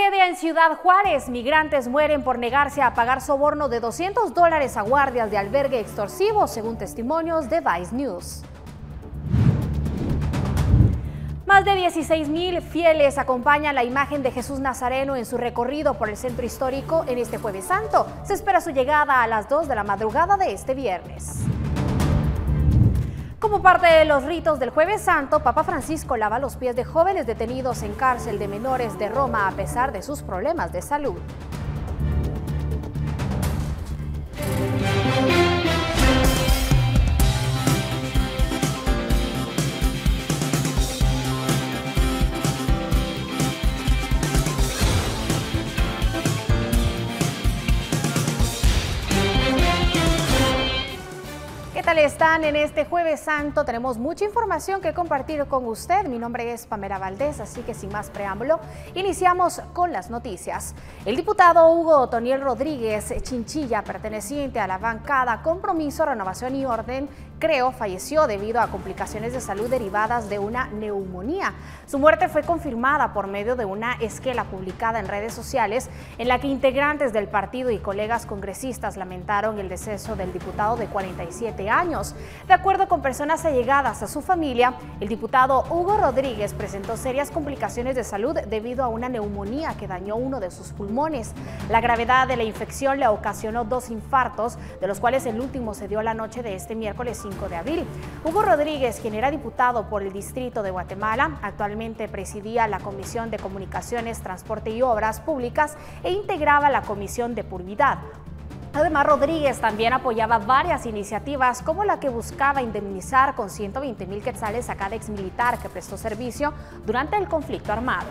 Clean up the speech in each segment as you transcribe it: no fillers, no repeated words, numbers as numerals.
Tragedia en Ciudad Juárez. Migrantes mueren por negarse a pagar soborno de $200 a guardias de albergue extorsivo, según testimonios de Vice News. Más de 16,000 fieles acompañan la imagen de Jesús Nazareno en su recorrido por el centro histórico en este Jueves Santo. Se espera su llegada a las 2 de la madrugada de este viernes. Como parte de los ritos del Jueves Santo, Papa Francisco lava los pies de jóvenes detenidos en cárcel de menores de Roma a pesar de sus problemas de salud. Están en este Jueves Santo, tenemos mucha información que compartir con usted. Mi nombre es Pamela Valdés, así que sin más preámbulo, iniciamos con las noticias. El diputado Hugo Otoniel Rodríguez Chinchilla, perteneciente a la bancada Compromiso, Renovación y Orden, creo, falleció debido a complicaciones de salud derivadas de una neumonía. Su muerte fue confirmada por medio de una esquela publicada en redes sociales en la que integrantes del partido y colegas congresistas lamentaron el deceso del diputado de 47 años. De acuerdo con personas allegadas a su familia, el diputado Hugo Rodríguez presentó serias complicaciones de salud debido a una neumonía que dañó uno de sus pulmones. La gravedad de la infección le ocasionó 2 infartos, de los cuales el último se dio la noche de este miércoles 5 de abril. Hugo Rodríguez, quien era diputado por el Distrito de Guatemala, actualmente presidía la Comisión de Comunicaciones, Transporte y Obras Públicas e integraba la Comisión de Seguridad. Además, Rodríguez también apoyaba varias iniciativas como la que buscaba indemnizar con 120,000 quetzales a cada exmilitar que prestó servicio durante el conflicto armado.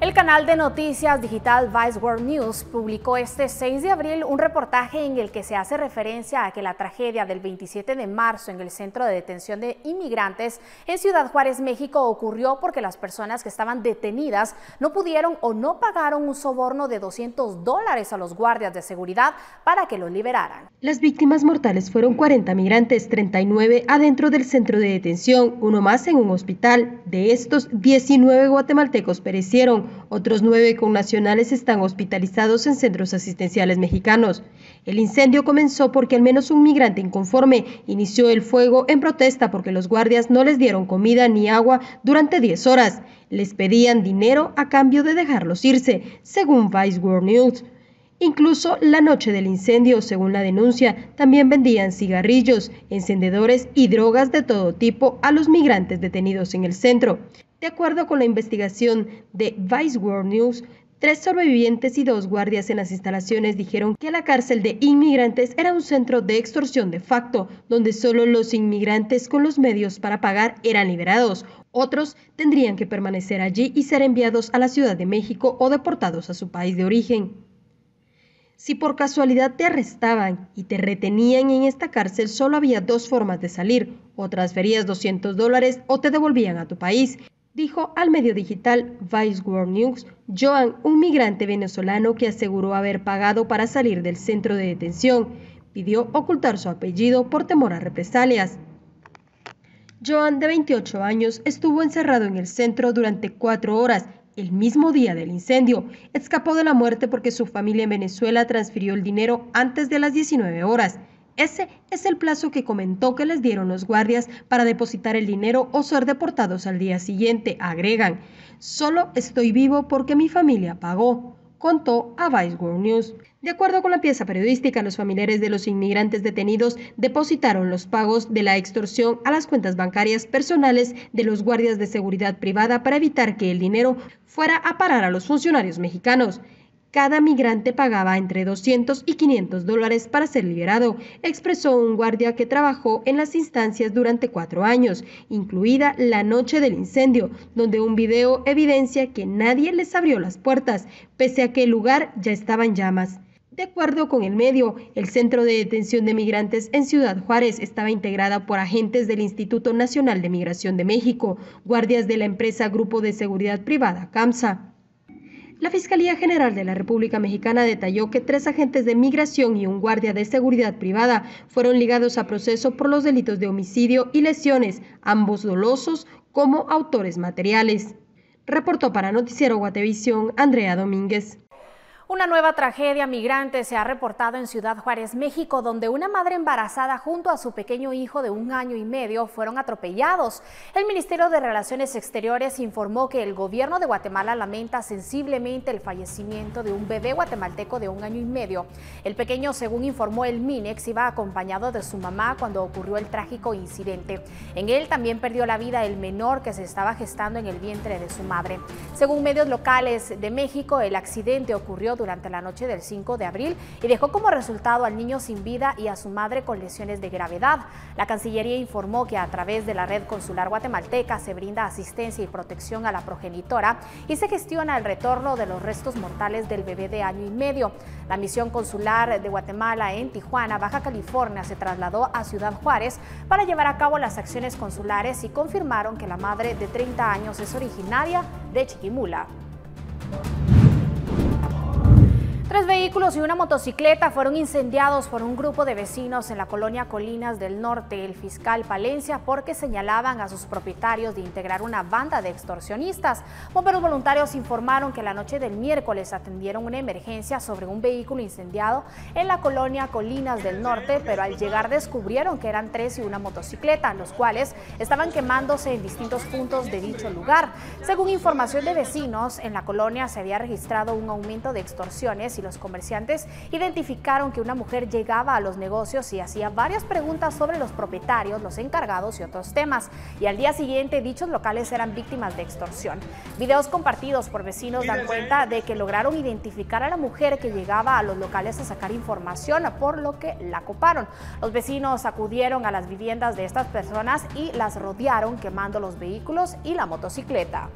El canal de noticias digital Vice World News publicó este 6 de abril un reportaje en el que se hace referencia a que la tragedia del 27 de marzo en el Centro de Detención de Inmigrantes en Ciudad Juárez, México, ocurrió porque las personas que estaban detenidas no pudieron o no pagaron un soborno de $200 a los guardias de seguridad para que los liberaran. Las víctimas mortales fueron 40 migrantes, 39 adentro del centro de detención, uno más en un hospital. De estos, 19 guatemaltecos perecieron. Otros 9 connacionales están hospitalizados en centros asistenciales mexicanos. El incendio comenzó porque al menos un migrante inconforme inició el fuego en protesta porque los guardias no les dieron comida ni agua durante 10 horas. Les pedían dinero a cambio de dejarlos irse, según Vice World News. Incluso la noche del incendio, según la denuncia, también vendían cigarrillos, encendedores y drogas de todo tipo a los migrantes detenidos en el centro. De acuerdo con la investigación de Vice World News, 3 sobrevivientes y 2 guardias en las instalaciones dijeron que la cárcel de inmigrantes era un centro de extorsión de facto, donde solo los inmigrantes con los medios para pagar eran liberados. Otros tendrían que permanecer allí y ser enviados a la Ciudad de México o deportados a su país de origen. Si por casualidad te arrestaban y te retenían en esta cárcel, solo había 2 formas de salir: o transferías $200 o te devolvían a tu país, dijo al medio digital Vice World News Joan, un migrante venezolano que aseguró haber pagado para salir del centro de detención. Pidió ocultar su apellido por temor a represalias. Joan, de 28 años, estuvo encerrado en el centro durante 4 horas. El mismo día del incendio, escapó de la muerte porque su familia en Venezuela transfirió el dinero antes de las 19 horas. Ese es el plazo que comentó que les dieron los guardias para depositar el dinero o ser deportados al día siguiente, agregan. Solo estoy vivo porque mi familia pagó, contó a Vice World News. De acuerdo con la pieza periodística, los familiares de los inmigrantes detenidos depositaron los pagos de la extorsión a las cuentas bancarias personales de los guardias de seguridad privada para evitar que el dinero fuera a parar a los funcionarios mexicanos. Cada migrante pagaba entre $200 y $500 para ser liberado, expresó un guardia que trabajó en las instancias durante 4 años, incluida la noche del incendio, donde un video evidencia que nadie les abrió las puertas, pese a que el lugar ya estaba en llamas. De acuerdo con el medio, el Centro de Detención de Migrantes en Ciudad Juárez estaba integrada por agentes del Instituto Nacional de Migración de México, guardias de la empresa Grupo de Seguridad Privada, CAMSA. La Fiscalía General de la República Mexicana detalló que 3 agentes de migración y un guardia de seguridad privada fueron ligados a proceso por los delitos de homicidio y lesiones, ambos dolosos, como autores materiales. Reportó para Noticiero Guatevisión, Andrea Domínguez. Una nueva tragedia migrante se ha reportado en Ciudad Juárez, México, donde una madre embarazada junto a su pequeño hijo de 1 año y medio fueron atropellados. El Ministerio de Relaciones Exteriores informó que el gobierno de Guatemala lamenta sensiblemente el fallecimiento de un bebé guatemalteco de 1 año y medio. El pequeño, según informó el MINEX, iba acompañado de su mamá cuando ocurrió el trágico incidente. En él también perdió la vida el menor que se estaba gestando en el vientre de su madre. Según medios locales de México, el accidente ocurrió durante la noche del 5 de abril y dejó como resultado al niño sin vida y a su madre con lesiones de gravedad. La Cancillería informó que a través de la red consular guatemalteca se brinda asistencia y protección a la progenitora y se gestiona el retorno de los restos mortales del bebé de 1 año y medio. La misión consular de Guatemala en Tijuana, Baja California, se trasladó a Ciudad Juárez para llevar a cabo las acciones consulares y confirmaron que la madre de 30 años es originaria de Chiquimula. 3 vehículos y una motocicleta fueron incendiados por un grupo de vecinos en la colonia Colinas del Norte, el fiscal Palencia, porque señalaban a sus propietarios de integrar una banda de extorsionistas. Bomberos voluntarios informaron que la noche del miércoles atendieron una emergencia sobre un vehículo incendiado en la colonia Colinas del Norte, pero al llegar descubrieron que eran 3 y una motocicleta, los cuales estaban quemándose en distintos puntos de dicho lugar. Según información de vecinos, en la colonia se había registrado un aumento de extorsiones y los comerciantes identificaron que una mujer llegaba a los negocios y hacía varias preguntas sobre los propietarios, los encargados y otros temas. Y al día siguiente dichos locales eran víctimas de extorsión. Videos compartidos por vecinos dan cuenta de que lograron identificar a la mujer que llegaba a los locales a sacar información, por lo que la coparon. Los vecinos acudieron a las viviendas de estas personas y las rodearon quemando los vehículos y la motocicleta.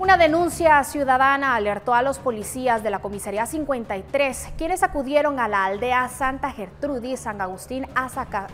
Una denuncia ciudadana alertó a los policías de la comisaría 53, quienes acudieron a la aldea Santa Gertrudis, San Agustín, a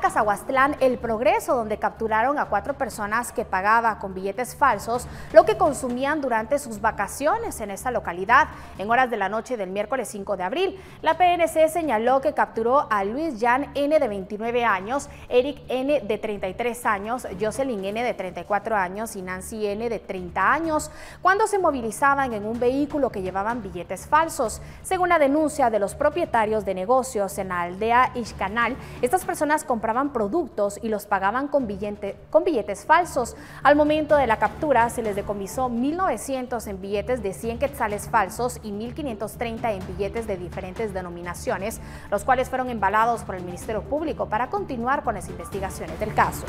Cazahuastlán, El Progreso, donde capturaron a 4 personas que pagaban con billetes falsos lo que consumían durante sus vacaciones en esta localidad. En horas de la noche del miércoles 5 de abril, la PNC señaló que capturó a Luis Jan N. de 29 años, Eric N. de 33 años, Jocelyn N. de 34 años y Nancy N. de 30 años, cuando se movilizaban en un vehículo que llevaban billetes falsos. Según la denuncia de los propietarios de negocios en la aldea Ixcanal, estas personas compraban productos y los pagaban con billetes falsos. Al momento de la captura se les decomisó 1.900 en billetes de 100 quetzales falsos y 1.530 en billetes de diferentes denominaciones, los cuales fueron embalados por el Ministerio Público para continuar con las investigaciones del caso.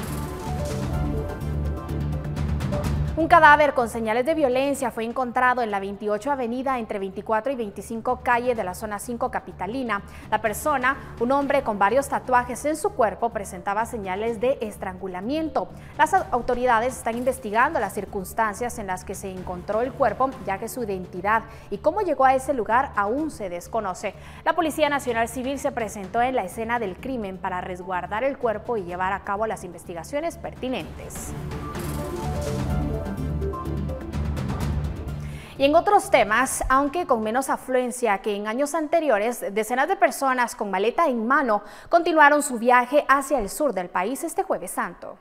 Un cadáver con señales de violencia fue encontrado en la 28 avenida entre 24 y 25 calle de la zona 5 capitalina. La persona, un hombre con varios tatuajes en su cuerpo, presentaba señales de estrangulamiento. Las autoridades están investigando las circunstancias en las que se encontró el cuerpo, ya que su identidad y cómo llegó a ese lugar aún se desconoce. La Policía Nacional Civil se presentó en la escena del crimen para resguardar el cuerpo y llevar a cabo las investigaciones pertinentes. Y en otros temas, aunque con menos afluencia que en años anteriores, decenas de personas con maleta en mano continuaron su viaje hacia el sur del país este Jueves Santo.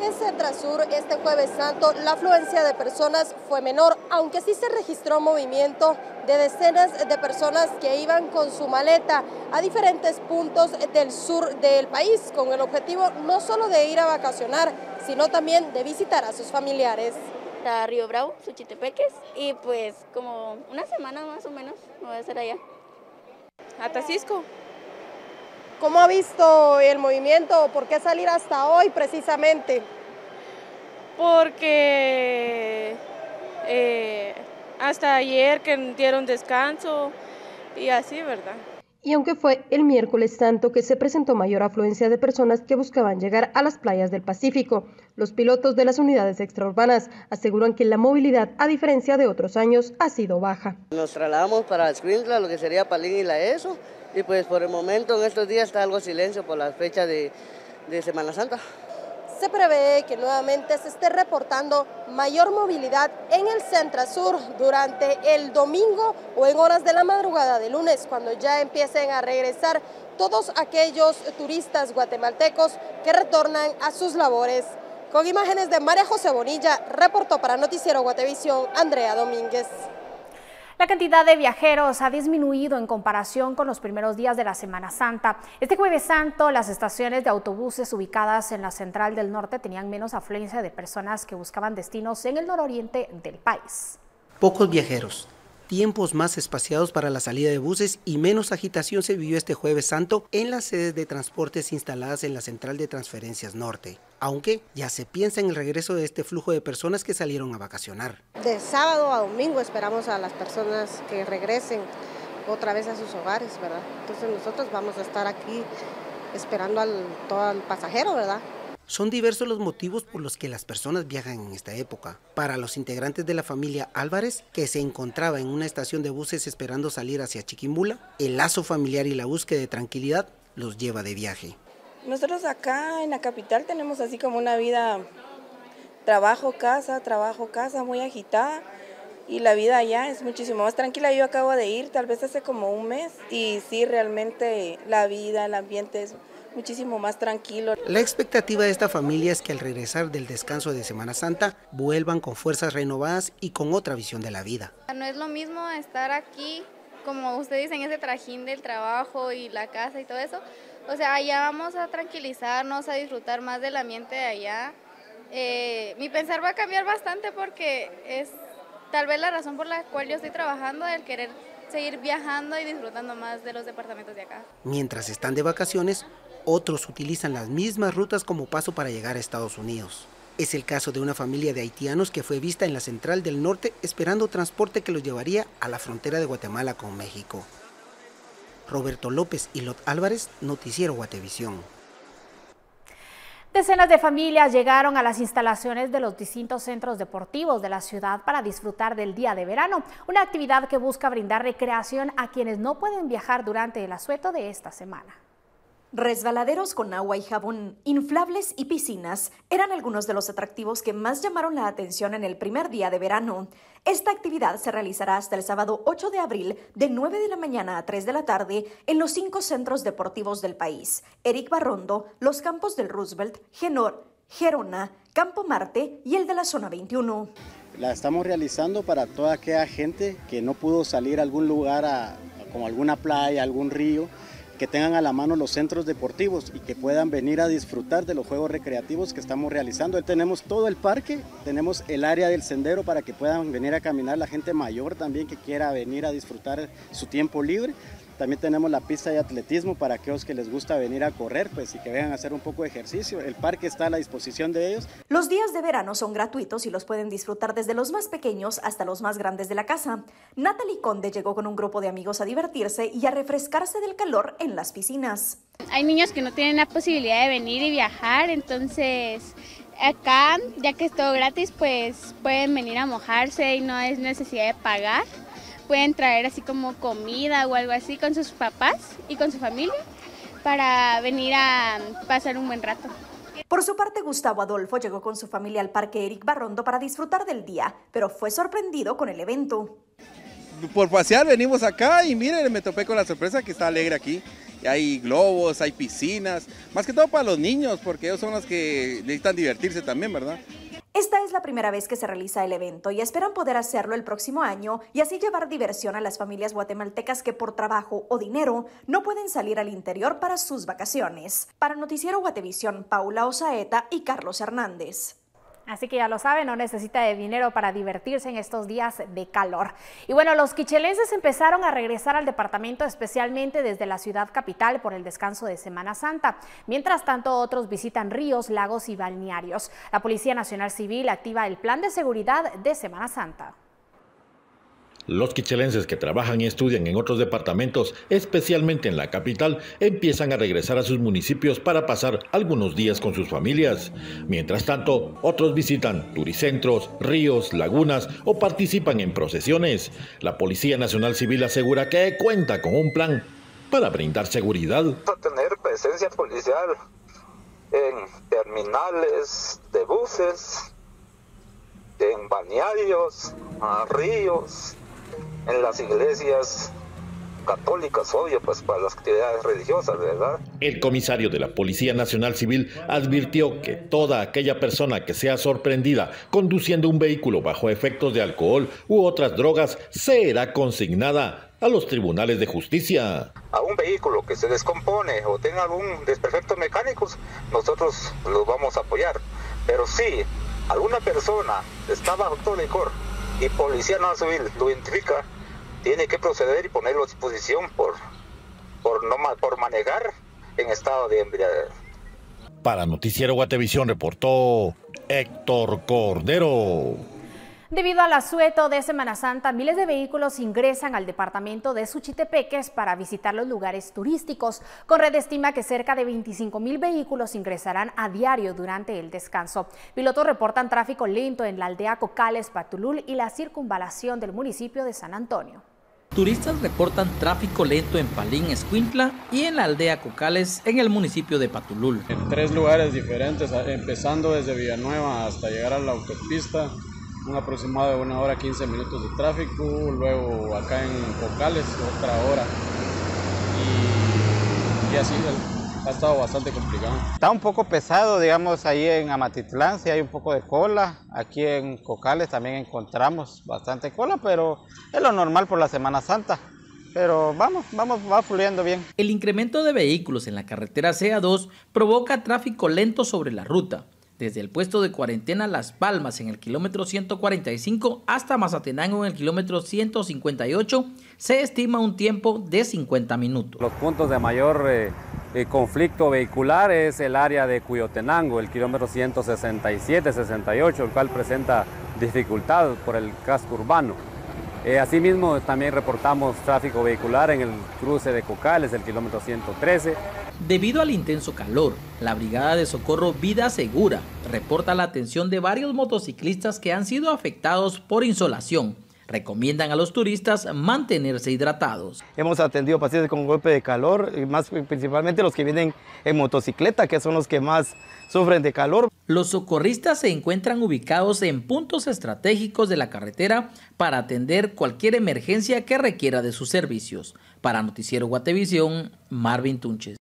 En Centrasur, este Jueves Santo, la afluencia de personas fue menor, aunque sí se registró movimiento de decenas de personas que iban con su maleta a diferentes puntos del sur del país, con el objetivo no solo de ir a vacacionar, sino también de visitar a sus familiares. A Río Bravo, Suchitepeques, y pues como una semana más o menos me voy a hacer allá. A Taxisco. ¿Cómo ha visto el movimiento? ¿Por qué salir hasta hoy precisamente? Porque hasta ayer que dieron descanso y así, ¿verdad? Y aunque fue el miércoles santo que se presentó mayor afluencia de personas que buscaban llegar a las playas del Pacífico, los pilotos de las unidades extraurbanas aseguran que la movilidad, a diferencia de otros años, ha sido baja. Nos trasladamos para Escuintla, lo que sería Palín y La ESO, y pues por el momento en estos días está algo silencio por la fecha de Semana Santa. se prevé que nuevamente se esté reportando mayor movilidad en el centro-sur durante el domingo o en horas de la madrugada de lunes, cuando ya empiecen a regresar todos aquellos turistas guatemaltecos que retornan a sus labores. Con imágenes de María José Bonilla, reportó para Noticiero Guatevisión, Andrea Domínguez. La cantidad de viajeros ha disminuido en comparación con los primeros días de la Semana Santa. Este Jueves Santo, las estaciones de autobuses ubicadas en la Central del Norte tenían menos afluencia de personas que buscaban destinos en el nororiente del país. Pocos viajeros, tiempos más espaciados para la salida de buses y menos agitación se vivió este Jueves Santo en las sedes de transportes instaladas en la Central de Transferencias Norte, aunque ya se piensa en el regreso de este flujo de personas que salieron a vacacionar. De sábado a domingo esperamos a las personas que regresen otra vez a sus hogares, ¿verdad? Entonces nosotros vamos a estar aquí esperando todo al pasajero, ¿verdad? Son diversos los motivos por los que las personas viajan en esta época. Para los integrantes de la familia Álvarez, que se encontraba en una estación de buses esperando salir hacia Chiquimbula, el lazo familiar y la búsqueda de tranquilidad los lleva de viaje. Nosotros acá en la capital tenemos así como una vida trabajo, casa, muy agitada, y la vida allá es muchísimo más tranquila. Yo acabo de ir tal vez hace como un mes y sí, realmente la vida, el ambiente es muchísimo más tranquilo. La expectativa de esta familia es que al regresar del descanso de Semana Santa vuelvan con fuerzas renovadas y con otra visión de la vida. No es lo mismo estar aquí, como ustedes dicen, ese trajín del trabajo y la casa y todo eso. O sea, allá vamos a tranquilizarnos, a disfrutar más del ambiente de allá. Mi pensar va a cambiar bastante porque es tal vez la razón por la cual yo estoy trabajando, el querer seguir viajando y disfrutando más de los departamentos de acá. Mientras están de vacaciones, otros utilizan las mismas rutas como paso para llegar a Estados Unidos. Es el caso de una familia de haitianos que fue vista en la Central del Norte esperando transporte que los llevaría a la frontera de Guatemala con México. Roberto López y Lot Álvarez, Noticiero Guatevisión. Decenas de familias llegaron a las instalaciones de los distintos centros deportivos de la ciudad para disfrutar del día de verano, una actividad que busca brindar recreación a quienes no pueden viajar durante el asueto de esta semana. Resbaladeros con agua y jabón, inflables y piscinas eran algunos de los atractivos que más llamaron la atención en el primer día de verano. Esta actividad se realizará hasta el sábado 8 de abril de 9 de la mañana a 3 de la tarde en los 5 centros deportivos del país: Eric Barrondo, los campos del Roosevelt, Genor, Gerona, Campo Marte y el de la Zona 21. La estamos realizando para toda aquella gente que no pudo salir a algún lugar, como alguna playa, algún río, que tengan a la mano los centros deportivos y que puedan venir a disfrutar de los juegos recreativos que estamos realizando. Ahí tenemos todo el parque, tenemos el área del sendero para que puedan venir a caminar la gente mayor también que quiera venir a disfrutar su tiempo libre. También tenemos la pista de atletismo para aquellos que les gusta venir a correr, pues, y que vengan a hacer un poco de ejercicio. El parque está a la disposición de ellos. Los días de verano son gratuitos y los pueden disfrutar desde los más pequeños hasta los más grandes de la casa. Natalie Conde llegó con un grupo de amigos a divertirse y a refrescarse del calor en las piscinas. Hay niños que no tienen la posibilidad de venir y viajar, entonces acá, ya que es todo gratis, pues pueden venir a mojarse y no es necesidad de pagar. Pueden traer así como comida o algo así con sus papás y con su familia para venir a pasar un buen rato. Por su parte, Gustavo Adolfo llegó con su familia al Parque Eric Barrondo para disfrutar del día, pero fue sorprendido con el evento. Por pasear venimos acá y miren, me topé con la sorpresa que está alegre aquí. Hay globos, hay piscinas, más que todo para los niños, porque ellos son los que necesitan divertirse también, ¿verdad? Esta es la primera vez que se realiza el evento y esperan poder hacerlo el próximo año y así llevar diversión a las familias guatemaltecas que por trabajo o dinero no pueden salir al interior para sus vacaciones. Para Noticiero Guatevisión, Paula Osaeta y Carlos Hernández. Así que ya lo saben, no necesita de dinero para divertirse en estos días de calor. Y bueno, los quichelenses empezaron a regresar al departamento, especialmente desde la ciudad capital, por el descanso de Semana Santa. Mientras tanto, otros visitan ríos, lagos y balnearios. La Policía Nacional Civil activa el plan de seguridad de Semana Santa. Los quichelenses que trabajan y estudian en otros departamentos, especialmente en la capital, empiezan a regresar a sus municipios para pasar algunos días con sus familias. Mientras tanto, otros visitan turicentros, ríos, lagunas o participan en procesiones. La Policía Nacional Civil asegura que cuenta con un plan para brindar seguridad. Tener presencia policial en terminales de buses, en balnearios, ríos, en las iglesias católicas, obvio, pues para las actividades religiosas, ¿verdad? El comisario de la Policía Nacional Civil advirtió que toda aquella persona que sea sorprendida conduciendo un vehículo bajo efectos de alcohol u otras drogas será consignada a los tribunales de justicia. A un vehículo que se descompone o tenga algún desperfecto mecánico, nosotros los vamos a apoyar. Pero si alguna persona está bajo todo licor y Policía Nacional Civil lo identifica, tiene que proceder y ponerlo a disposición por manejar en estado de embriaguez. Para Noticiero Guatevisión reportó Héctor Cordero. Debido al asueto de Semana Santa, miles de vehículos ingresan al departamento de Suchitepeques para visitar los lugares turísticos. Conred estima que cerca de 25,000 vehículos ingresarán a diario durante el descanso. Pilotos reportan tráfico lento en la aldea Cocales, Patulul y la circunvalación del municipio de San Antonio. Turistas reportan tráfico lento en Palín, Escuintla y en la aldea Cocales, en el municipio de Patulul. En 3 lugares diferentes, empezando desde Villanueva hasta llegar a la autopista, un aproximado de 1 hora 15 minutos de tráfico, luego acá en Cocales otra hora y así ha estado bastante complicado. Está un poco pesado, digamos, ahí en Amatitlán sí hay un poco de cola, aquí en Cocales también encontramos bastante cola, pero es lo normal por la Semana Santa. Pero va fluyendo bien. El incremento de vehículos en la carretera CA2 provoca tráfico lento sobre la ruta. Desde el puesto de cuarentena Las Palmas en el kilómetro 145 hasta Mazatenango en el kilómetro 158, se estima un tiempo de 50 minutos. Los puntos de mayor conflicto vehicular es el área de Cuyotenango, el kilómetro 167-68, el cual presenta dificultad por el casco urbano. Asimismo, también reportamos tráfico vehicular en el cruce de Cocales, el kilómetro 113. Debido al intenso calor, la Brigada de Socorro Vida Segura reporta la atención de varios motociclistas que han sido afectados por insolación. Recomiendan a los turistas mantenerse hidratados. Hemos atendido pacientes con golpe de calor, y más principalmente los que vienen en motocicleta, que son los que más sufren de calor. Los socorristas se encuentran ubicados en puntos estratégicos de la carretera para atender cualquier emergencia que requiera de sus servicios. Para Noticiero Guatevisión, Marvin Tunches.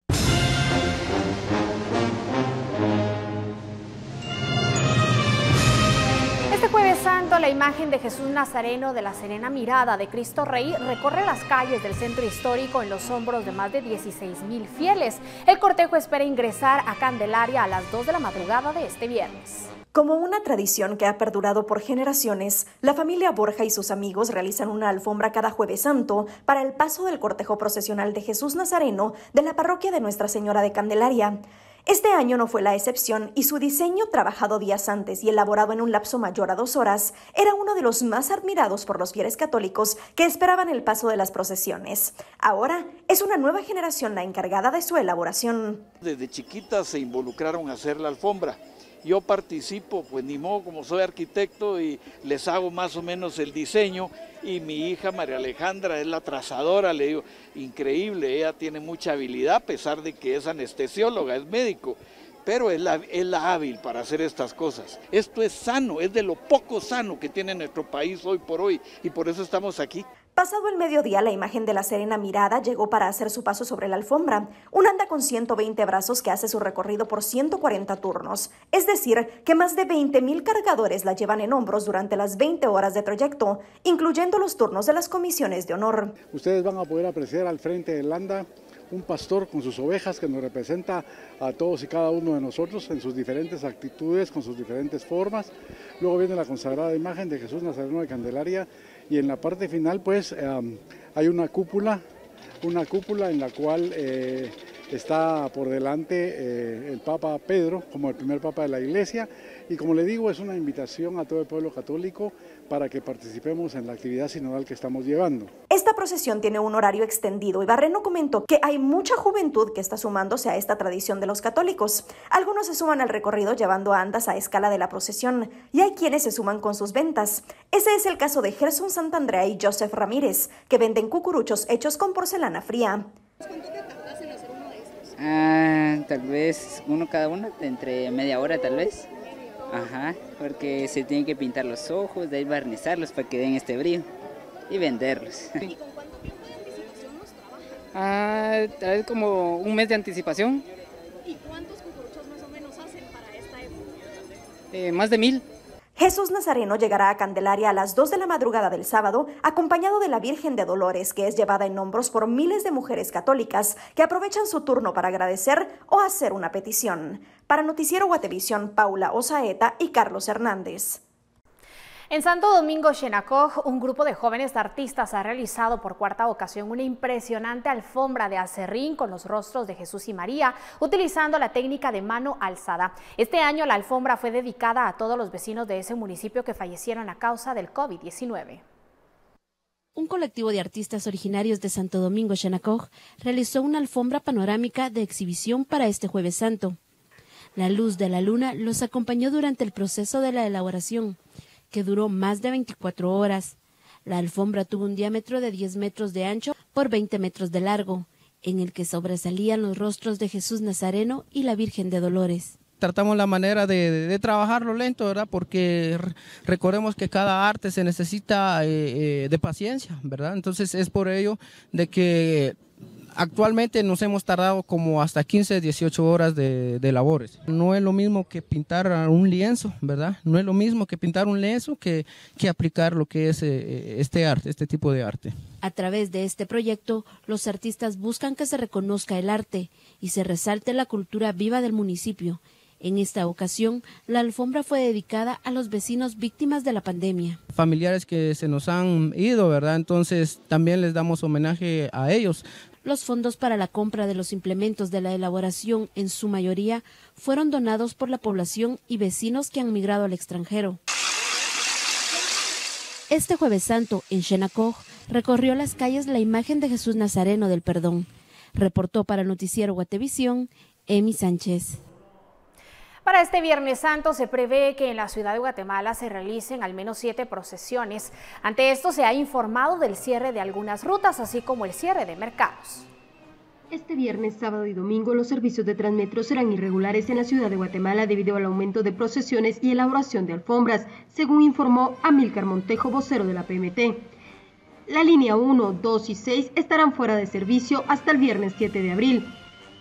La imagen de Jesús Nazareno de la Serena Mirada de Cristo Rey recorre las calles del centro histórico en los hombros de más de 16,000 fieles. El cortejo espera ingresar a Candelaria a las 2 de la madrugada de este viernes. Como una tradición que ha perdurado por generaciones, la familia Borja y sus amigos realizan una alfombra cada Jueves Santo para el paso del cortejo procesional de Jesús Nazareno de la parroquia de Nuestra Señora de Candelaria. Este año no fue la excepción y su diseño, trabajado días antes y elaborado en un lapso mayor a 2 horas, era uno de los más admirados por los fieles católicos que esperaban el paso de las procesiones. Ahora es una nueva generación la encargada de su elaboración. Desde chiquitas se involucraron a hacer la alfombra. Yo participo, pues ni modo, como soy arquitecto y les hago más o menos el diseño, y mi hija María Alejandra es la trazadora, le digo, increíble, ella tiene mucha habilidad a pesar de que es anestesióloga, es médico, pero es la hábil para hacer estas cosas. Esto es sano, es de lo poco sano que tiene nuestro país hoy por hoy y por eso estamos aquí. Pasado el mediodía, la imagen de la Serena Mirada llegó para hacer su paso sobre la alfombra, un anda con 120 brazos que hace su recorrido por 140 turnos, es decir, que más de 20,000 cargadores la llevan en hombros durante las 20 horas de trayecto, incluyendo los turnos de las comisiones de honor. Ustedes van a poder apreciar al frente del anda un pastor con sus ovejas que nos representa a todos y cada uno de nosotros en sus diferentes actitudes, con sus diferentes formas. Luego viene la consagrada imagen de Jesús Nazareno de Candelaria y en la parte final pues hay una cúpula en la cual está por delante el Papa Pedro como el primer Papa de la Iglesia y, como le digo, es una invitación a todo el pueblo católico para que participemos en la actividad sinodal que estamos llevando. Esta procesión tiene un horario extendido y Barreno comentó que hay mucha juventud que está sumándose a esta tradición de los católicos. Algunos se suman al recorrido llevando andas a escala de la procesión y hay quienes se suman con sus ventas. Ese es el caso de Gerson Santandrea y Joseph Ramírez, que venden cucuruchos hechos con porcelana fría. ¿Cuánto te tardas en hacer uno de estos? tal vez uno cada uno, entre media hora tal vez. Ajá, porque se tienen que pintar los ojos, de ahí barnizarlos para que den este brillo y venderlos. ¿Y con cuánto tiempo de anticipación los trabajan? Ah, tal vez como un mes de anticipación. ¿Y cuántos cucuruchos más o menos hacen para esta época? Más de 1000. Jesús Nazareno llegará a Candelaria a las 2 de la madrugada del sábado, acompañado de la Virgen de Dolores, que es llevada en hombros por miles de mujeres católicas que aprovechan su turno para agradecer o hacer una petición. Para Noticiero Guatevisión, Paula Osaeta y Carlos Hernández. En Santo Domingo, Xenacoj, un grupo de jóvenes artistas ha realizado por cuarta ocasión una impresionante alfombra de acerrín con los rostros de Jesús y María, utilizando la técnica de mano alzada. Este año la alfombra fue dedicada a todos los vecinos de ese municipio que fallecieron a causa del COVID-19. Un colectivo de artistas originarios de Santo Domingo, Xenacoj, realizó una alfombra panorámica de exhibición para este Jueves Santo. La luz de la luna los acompañó durante el proceso de la elaboración, que duró más de 24 horas. La alfombra tuvo un diámetro de 10 metros de ancho por 20 metros de largo, en el que sobresalían los rostros de Jesús Nazareno y la Virgen de Dolores. Tratamos la manera de trabajarlo lento, ¿verdad? Porque recordemos que cada arte se necesita de paciencia, ¿verdad? Entonces es por ello de que actualmente nos hemos tardado como hasta 15, 18 horas de labores. No es lo mismo que pintar un lienzo, ¿verdad? No es lo mismo que pintar un lienzo que aplicar lo que es este arte, este tipo de arte. A través de este proyecto, los artistas buscan que se reconozca el arte y se resalte la cultura viva del municipio. En esta ocasión, la alfombra fue dedicada a los vecinos víctimas de la pandemia. Familiares que se nos han ido, ¿verdad? Entonces también les damos homenaje a ellos. Los fondos para la compra de los implementos de la elaboración, en su mayoría, fueron donados por la población y vecinos que han migrado al extranjero. Este Jueves Santo, en Xenacoj, recorrió las calles la imagen de Jesús Nazareno del Perdón. Reportó para el Noticiero Guatevisión, Emi Sánchez. Para este Viernes Santo se prevé que en la ciudad de Guatemala se realicen al menos 7 procesiones. Ante esto se ha informado del cierre de algunas rutas, así como el cierre de mercados. Este viernes, sábado y domingo los servicios de Transmetro serán irregulares en la ciudad de Guatemala debido al aumento de procesiones y elaboración de alfombras, según informó Amílcar Montejo, vocero de la PMT. La línea 1, 2 y 6 estarán fuera de servicio hasta el viernes 7 de abril.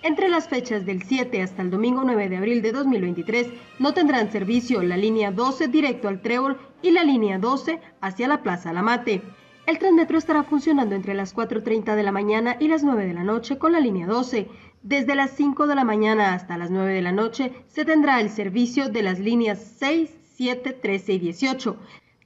Entre las fechas del 7 hasta el domingo 9 de abril de 2023 no tendrán servicio la línea 12 directo al Trébol y la línea 12 hacia la Plaza La Mate. El Transmetro estará funcionando entre las 4:30 de la mañana y las 9 de la noche con la línea 12. Desde las 5 de la mañana hasta las 9 de la noche se tendrá el servicio de las líneas 6, 7, 13 y 18.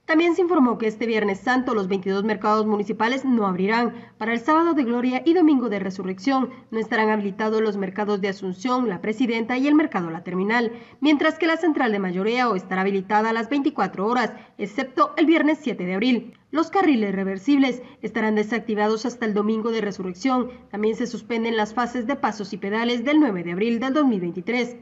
También se informó que este Viernes Santo los 22 mercados municipales no abrirán. Para el sábado de Gloria y domingo de Resurrección no estarán habilitados los mercados de Asunción, La Presidenta y el mercado La Terminal, mientras que la central de Mayoreo estará habilitada a las 24 horas, excepto el viernes 7 de abril. Los carriles reversibles estarán desactivados hasta el domingo de Resurrección. También se suspenden las fases de pasos y pedales del 9 de abril del 2023.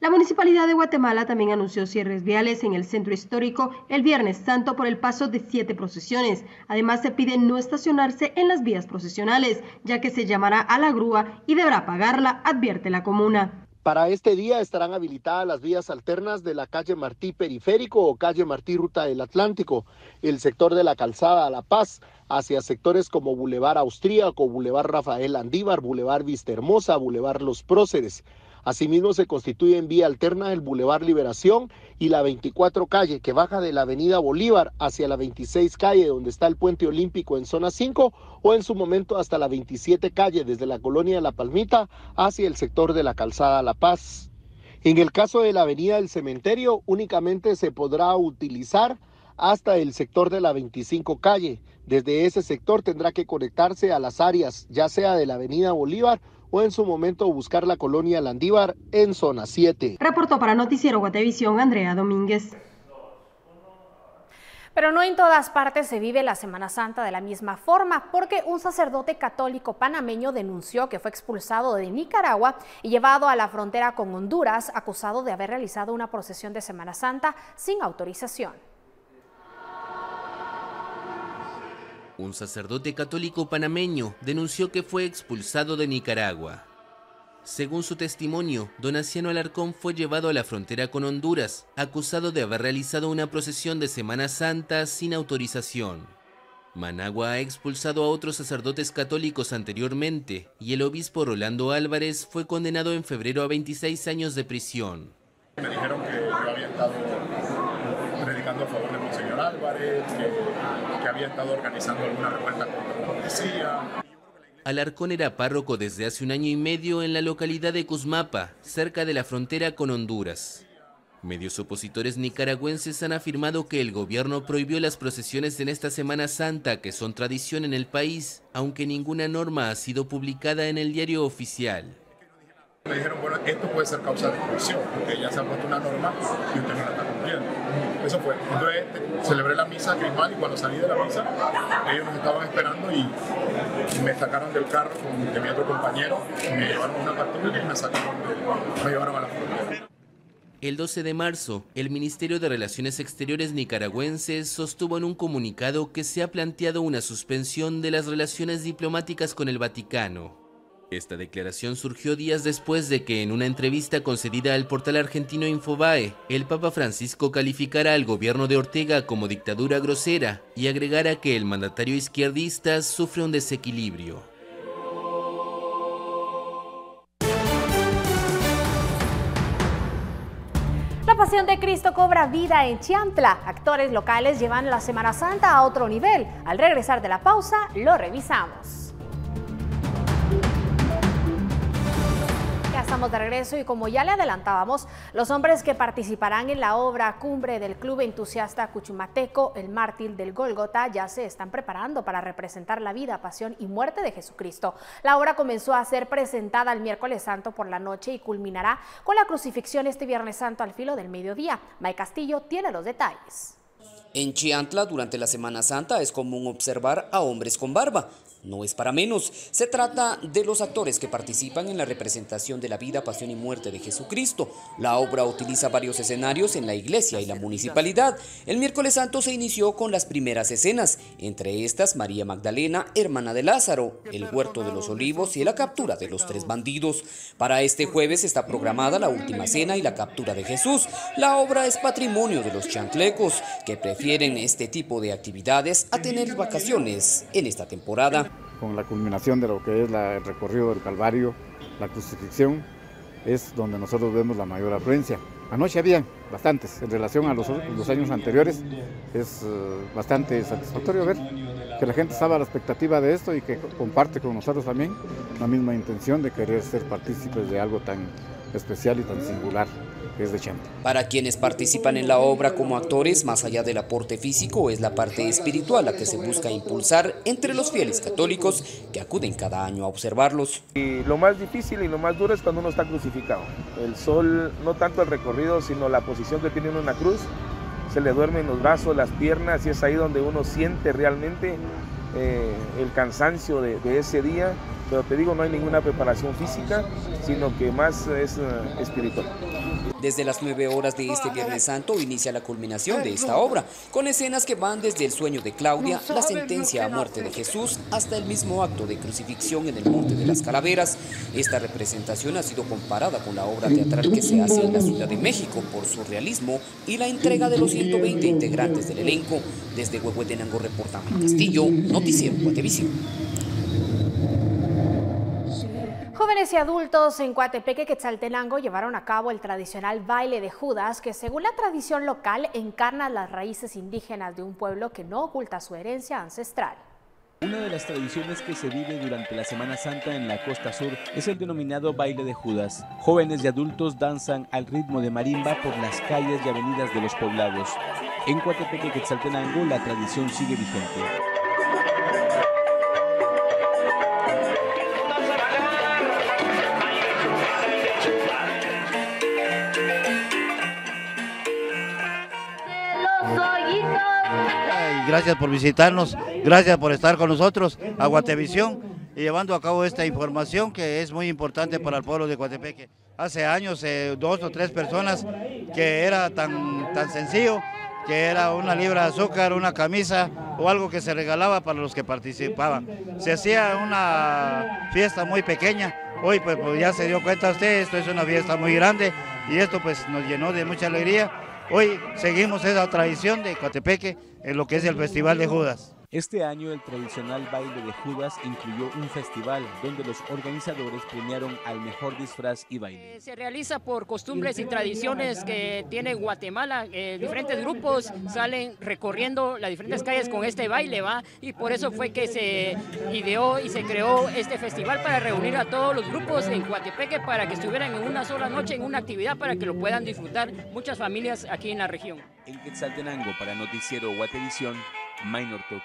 La Municipalidad de Guatemala también anunció cierres viales en el centro histórico el Viernes Santo por el paso de 7 procesiones. Además, se pide no estacionarse en las vías procesionales, ya que se llamará a la grúa y deberá pagarla, advierte la comuna. Para este día estarán habilitadas las vías alternas de la calle Martí Periférico o calle Martí Ruta del Atlántico, el sector de la Calzada La Paz, hacia sectores como Boulevard Austríaco, Boulevard Rafael Andívar, Boulevard Vistahermosa, Boulevard Los Próceres. Asimismo, se constituye en vía alterna el Boulevard Liberación y la 24 calle, que baja de la avenida Bolívar hacia la 26 calle, donde está el Puente Olímpico en zona 5, o en su momento hasta la 27 calle, desde la colonia La Palmita hacia el sector de la Calzada La Paz. En el caso de la avenida del Cementerio, únicamente se podrá utilizar hasta el sector de la 25 calle. Desde ese sector tendrá que conectarse a las áreas, ya sea de la avenida Bolívar, o en su momento buscar la colonia Landívar en zona 7. Reportó para Noticiero Guatevisión, Andrea Domínguez. Pero no en todas partes se vive la Semana Santa de la misma forma, porque un sacerdote católico panameño denunció que fue expulsado de Nicaragua y llevado a la frontera con Honduras, acusado de haber realizado una procesión de Semana Santa sin autorización. Un sacerdote católico panameño denunció que fue expulsado de Nicaragua. Según su testimonio, don Asiano Alarcón fue llevado a la frontera con Honduras, acusado de haber realizado una procesión de Semana Santa sin autorización. Managua ha expulsado a otros sacerdotes católicos anteriormente y el obispo Rolando Álvarez fue condenado en febrero a 26 años de prisión. Me dijeron que yo había estado predicando a favor de monseñor Álvarez, que había estado organizando alguna revuelta contra la policía. Alarcón era párroco desde hace un año y medio en la localidad de Cusmapa, cerca de la frontera con Honduras. Medios opositores nicaragüenses han afirmado que el gobierno prohibió las procesiones en esta Semana Santa, que son tradición en el país, aunque ninguna norma ha sido publicada en el diario oficial. Me dijeron, bueno, esto puede ser causa de expulsión, porque ya se ha puesto una norma y usted no la está cumpliendo. Eso fue. Entonces, celebré la misa crismal y cuando salí de la misa, ellos nos estaban esperando y me sacaron del carro de mi otro compañero, me llevaron a una patrulla y me llevaron a la frontera. El 12 de marzo, el Ministerio de Relaciones Exteriores nicaragüense sostuvo en un comunicado que se ha planteado una suspensión de las relaciones diplomáticas con el Vaticano. Esta declaración surgió días después de que en una entrevista concedida al portal argentino Infobae, el Papa Francisco calificara al gobierno de Ortega como dictadura grosera y agregara que el mandatario izquierdista sufre un desequilibrio. La Pasión de Cristo cobra vida en Chiantla. Actores locales llevan la Semana Santa a otro nivel. Al regresar de la pausa, lo revisamos. Estamos de regreso y como ya le adelantábamos, los hombres que participarán en la obra cumbre del Club Entusiasta Cuchumateco, el Mártir del Golgota, ya se están preparando para representar la vida, pasión y muerte de Jesucristo. La obra comenzó a ser presentada el miércoles santo por la noche y culminará con la crucifixión este viernes santo al filo del mediodía. May Castillo tiene los detalles. En Chiantla, durante la Semana Santa, es común observar a hombres con barba. No es para menos. Se trata de los actores que participan en la representación de la vida, pasión y muerte de Jesucristo. La obra utiliza varios escenarios en la iglesia y la municipalidad. El miércoles santo se inició con las primeras escenas, entre estas María Magdalena, hermana de Lázaro, el huerto de los olivos y la captura de los tres bandidos. Para este jueves está programada la última cena y la captura de Jesús. La obra es patrimonio de los chantlecos, que prefieren este tipo de actividades a tener vacaciones en esta temporada. Con la culminación de lo que es el recorrido del Calvario, la crucifixión, es donde nosotros vemos la mayor afluencia. Anoche había bastantes, en relación a los años anteriores, es bastante satisfactorio ver que la gente estaba a la expectativa de esto y que comparte con nosotros también la misma intención de querer ser partícipes de algo tan especial y tan singular. Para quienes participan en la obra como actores, más allá del aporte físico, es la parte espiritual la que se busca impulsar entre los fieles católicos que acuden cada año a observarlos. Y lo más difícil y lo más duro es cuando uno está crucificado. El sol, no tanto el recorrido, sino la posición que tiene uno en la cruz, se le duermen los brazos, las piernas, y es ahí donde uno siente realmente el cansancio de ese día. Pero te digo, no hay ninguna preparación física, sino que más es espiritual. Desde las 9 horas de este Viernes Santo inicia la culminación de esta obra, con escenas que van desde el sueño de Claudia, la sentencia a muerte de Jesús, hasta el mismo acto de crucifixión en el Monte de las Calaveras. Esta representación ha sido comparada con la obra teatral que se hace en la Ciudad de México por su realismo y la entrega de los 120 integrantes del elenco. Desde Huehuetenango reporta May Castillo, Noticiero Guatevisión. Jóvenes y adultos en Coatepeque, Quetzaltenango, llevaron a cabo el tradicional baile de Judas, que según la tradición local encarna las raíces indígenas de un pueblo que no oculta su herencia ancestral. Una de las tradiciones que se vive durante la Semana Santa en la costa sur es el denominado baile de Judas. Jóvenes y adultos danzan al ritmo de marimba por las calles y avenidas de los poblados. En Coatepeque, Quetzaltenango, la tradición sigue vigente. Gracias por visitarnos, gracias por estar con nosotros a Guatevisión y llevando a cabo esta información que es muy importante para el pueblo de Coatepeque. Hace años, 2 o 3 personas que era tan sencillo, que era una libra de azúcar, una camisa o algo que se regalaba para los que participaban. Se hacía una fiesta muy pequeña Hoy pues ya se dio cuenta usted, esto es una fiesta muy grande y esto pues nos llenó de mucha alegría. Hoy seguimos esa tradición de Coatepeque en lo que es el Festival de Judas. Este año el tradicional baile de Judas incluyó un festival donde los organizadores premiaron al mejor disfraz y baile. Se realiza por costumbres y tradiciones que tiene Guatemala. Diferentes grupos salen recorriendo las diferentes calles con este baile, ¿va? Y por eso fue que se ideó y se creó este festival para reunir a todos los grupos en Coatepeque para que estuvieran en una sola noche en una actividad para que lo puedan disfrutar muchas familias aquí en la región. En Quetzaltenango para Noticiero Guatevisión, Minor Talk.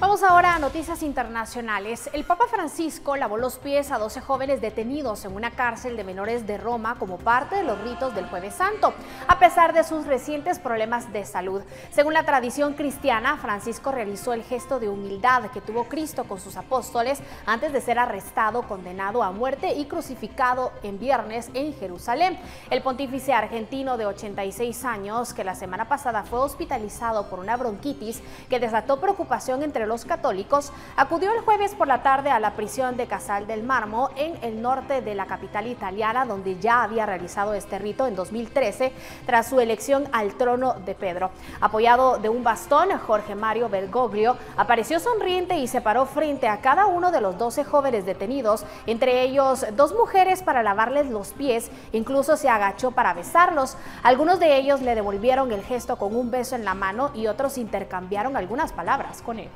Vamos ahora a noticias internacionales. El Papa Francisco lavó los pies a 12 jóvenes detenidos en una cárcel de menores de Roma como parte de los ritos del Jueves Santo, a pesar de sus recientes problemas de salud. Según la tradición cristiana, Francisco realizó el gesto de humildad que tuvo Cristo con sus apóstoles antes de ser arrestado, condenado a muerte y crucificado en viernes en Jerusalén. El pontífice argentino de 86 años, que la semana pasada fue hospitalizado por una bronquitis que desató preocupación entre los católicos, acudió el jueves por la tarde a la prisión de Casal del Marmo en el norte de la capital italiana, donde ya había realizado este rito en 2013 tras su elección al trono de Pedro. Apoyado de un bastón, Jorge Mario Bergoglio apareció sonriente y se paró frente a cada uno de los 12 jóvenes detenidos, entre ellos dos mujeres, para lavarles los pies. Incluso se agachó para besarlos. Algunos de ellos le devolvieron el gesto con un beso en la mano y otros intercambiaron algunas palabras con él.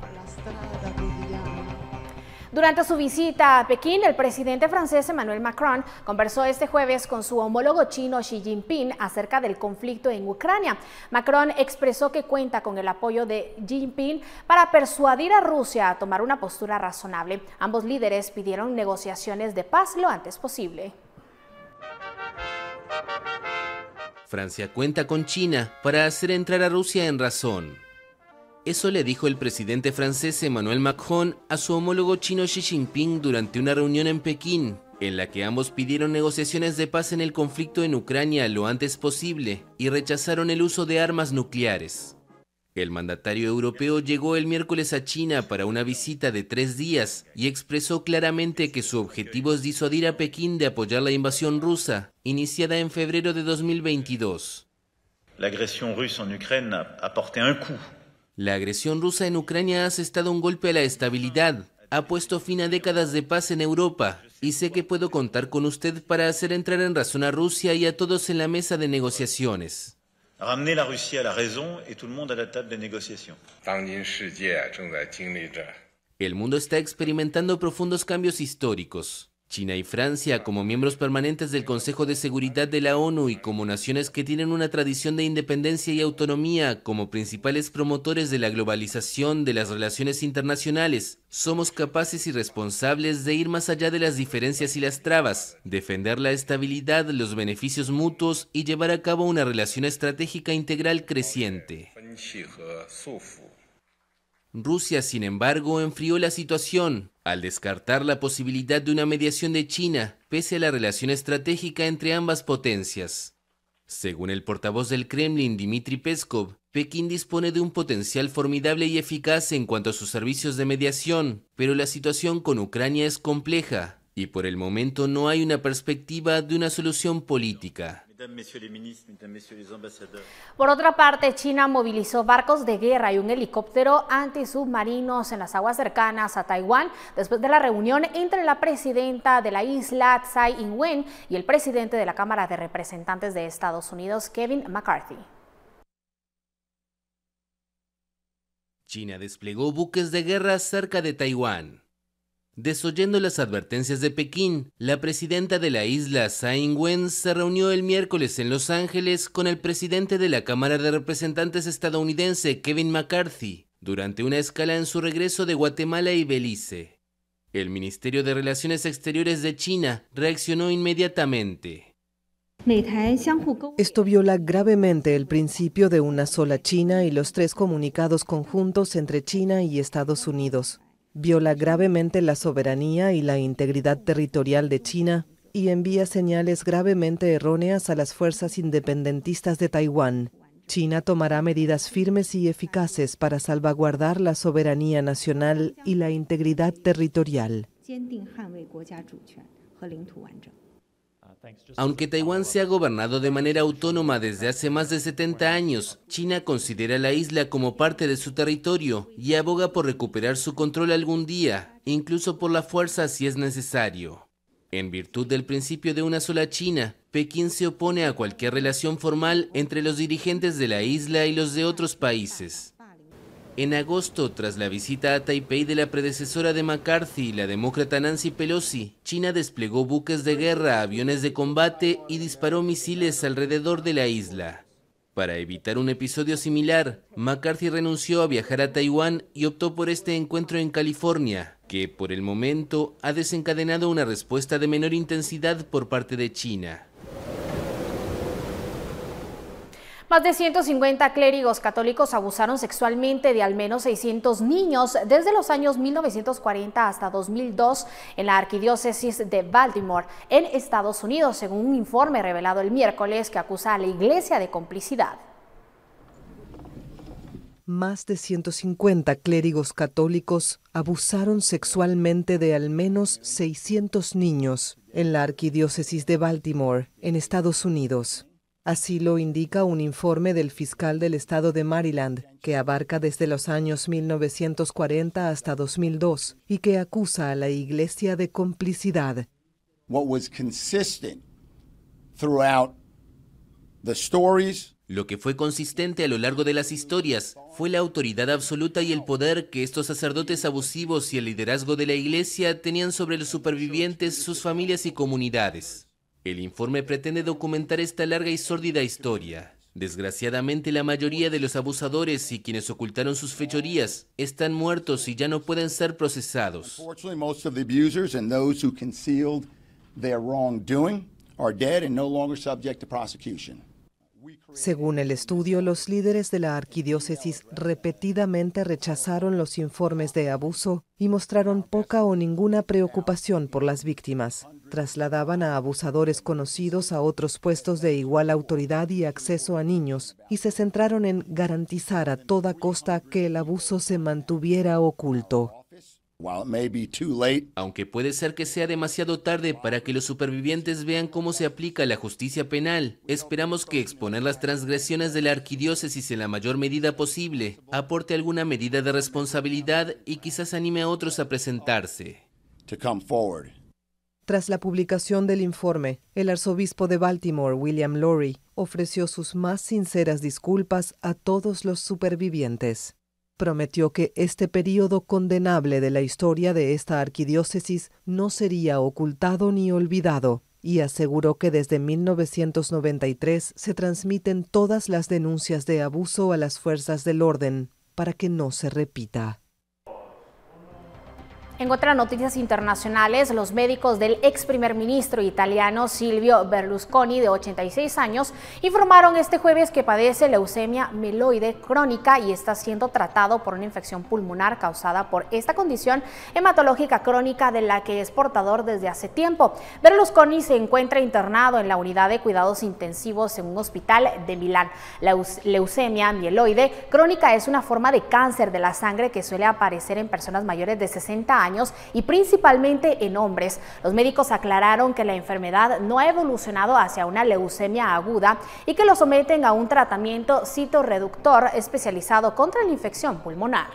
Durante su visita a Pekín, el presidente francés Emmanuel Macron conversó este jueves con su homólogo chino Xi Jinping acerca del conflicto en Ucrania. Macron expresó que cuenta con el apoyo de Jinping para persuadir a Rusia a tomar una postura razonable. Ambos líderes pidieron negociaciones de paz lo antes posible. Francia cuenta con China para hacer entrar a Rusia en razón. Eso le dijo el presidente francés Emmanuel Macron a su homólogo chino Xi Jinping durante una reunión en Pekín, en la que ambos pidieron negociaciones de paz en el conflicto en Ucrania lo antes posible y rechazaron el uso de armas nucleares. El mandatario europeo llegó el miércoles a China para una visita de 3 días y expresó claramente que su objetivo es disuadir a Pekín de apoyar la invasión rusa, iniciada en febrero de 2022. La agresión rusa en Ucrania ha portado un coup. La agresión rusa en Ucrania ha asestado un golpe a la estabilidad, ha puesto fin a décadas de paz en Europa, y sé que puedo contar con usted para hacer entrar en razón a Rusia y a todos en la mesa de negociaciones. Ramener la Rusia a la razón y todo el mundo a la table de negociación. El mundo está experimentando profundos cambios históricos. China y Francia, como miembros permanentes del Consejo de Seguridad de la ONU y como naciones que tienen una tradición de independencia y autonomía como principales promotores de la globalización de las relaciones internacionales, somos capaces y responsables de ir más allá de las diferencias y las trabas, defender la estabilidad, los beneficios mutuos y llevar a cabo una relación estratégica integral creciente. Rusia, sin embargo, enfrió la situación al descartar la posibilidad de una mediación de China, pese a la relación estratégica entre ambas potencias. Según el portavoz del Kremlin, Dmitry Peskov, Pekín dispone de un potencial formidable y eficaz en cuanto a sus servicios de mediación, pero la situación con Ucrania es compleja, y por el momento no hay una perspectiva de una solución política. Por otra parte, China movilizó barcos de guerra y un helicóptero antisubmarinos en las aguas cercanas a Taiwán después de la reunión entre la presidenta de la isla, Tsai Ing-wen, y el presidente de la Cámara de Representantes de Estados Unidos, Kevin McCarthy. China desplegó buques de guerra cerca de Taiwán. Desoyendo las advertencias de Pekín, la presidenta de la isla, Tsai Ing-wen, se reunió el miércoles en Los Ángeles con el presidente de la Cámara de Representantes estadounidense, Kevin McCarthy, durante una escala en su regreso de Guatemala y Belice. El Ministerio de Relaciones Exteriores de China reaccionó inmediatamente. Esto viola gravemente el principio de una sola China y los 3 comunicados conjuntos entre China y Estados Unidos. Viola gravemente la soberanía y la integridad territorial de China y envía señales gravemente erróneas a las fuerzas independentistas de Taiwán. China tomará medidas firmes y eficaces para salvaguardar la soberanía nacional y la integridad territorial. Aunque Taiwán se ha gobernado de manera autónoma desde hace más de 70 años, China considera la isla como parte de su territorio y aboga por recuperar su control algún día, incluso por la fuerza si es necesario. En virtud del principio de una sola China, Pekín se opone a cualquier relación formal entre los dirigentes de la isla y los de otros países. En agosto, tras la visita a Taipei de la predecesora de McCarthy, la demócrata Nancy Pelosi, China desplegó buques de guerra, aviones de combate y disparó misiles alrededor de la isla. Para evitar un episodio similar, McCarthy renunció a viajar a Taiwán y optó por este encuentro en California, que por el momento ha desencadenado una respuesta de menor intensidad por parte de China. Más de 150 clérigos católicos abusaron sexualmente de al menos 600 niños desde los años 1940 hasta 2002 en la arquidiócesis de Baltimore, en Estados Unidos, según un informe revelado el miércoles que acusa a la iglesia de complicidad. Más de 150 clérigos católicos abusaron sexualmente de al menos 600 niños en la arquidiócesis de Baltimore, en Estados Unidos. Así lo indica un informe del fiscal del estado de Maryland, que abarca desde los años 1940 hasta 2002 y que acusa a la iglesia de complicidad. Lo que fue consistente a lo largo de las historias fue la autoridad absoluta y el poder que estos sacerdotes abusivos y el liderazgo de la iglesia tenían sobre los supervivientes, sus familias y comunidades. El informe pretende documentar esta larga y sórdida historia. Desgraciadamente, la mayoría de los abusadores y quienes ocultaron sus fechorías están muertos y ya no pueden ser procesados. Según el estudio, los líderes de la arquidiócesis repetidamente rechazaron los informes de abuso y mostraron poca o ninguna preocupación por las víctimas. Trasladaban a abusadores conocidos a otros puestos de igual autoridad y acceso a niños, y se centraron en garantizar a toda costa que el abuso se mantuviera oculto. Aunque puede ser que sea demasiado tarde para que los supervivientes vean cómo se aplica la justicia penal, esperamos que exponer las transgresiones de la arquidiócesis en la mayor medida posible aporte alguna medida de responsabilidad y quizás anime a otros a presentarse. Tras la publicación del informe, el arzobispo de Baltimore, William Lori, ofreció sus más sinceras disculpas a todos los supervivientes. Prometió que este período condenable de la historia de esta arquidiócesis no sería ocultado ni olvidado, y aseguró que desde 1993 se transmiten todas las denuncias de abuso a las fuerzas del orden para que no se repita. En otras noticias internacionales, los médicos del ex primer ministro italiano Silvio Berlusconi, de 86 años, informaron este jueves que padece leucemia mieloide crónica y está siendo tratado por una infección pulmonar causada por esta condición hematológica crónica de la que es portador desde hace tiempo. Berlusconi se encuentra internado en la unidad de cuidados intensivos en un hospital de Milán. La leucemia mieloide crónica es una forma de cáncer de la sangre que suele aparecer en personas mayores de 60 años. Y principalmente en hombres. Los médicos aclararon que la enfermedad no ha evolucionado hacia una leucemia aguda y que lo someten a un tratamiento citorreductor especializado contra la infección pulmonar.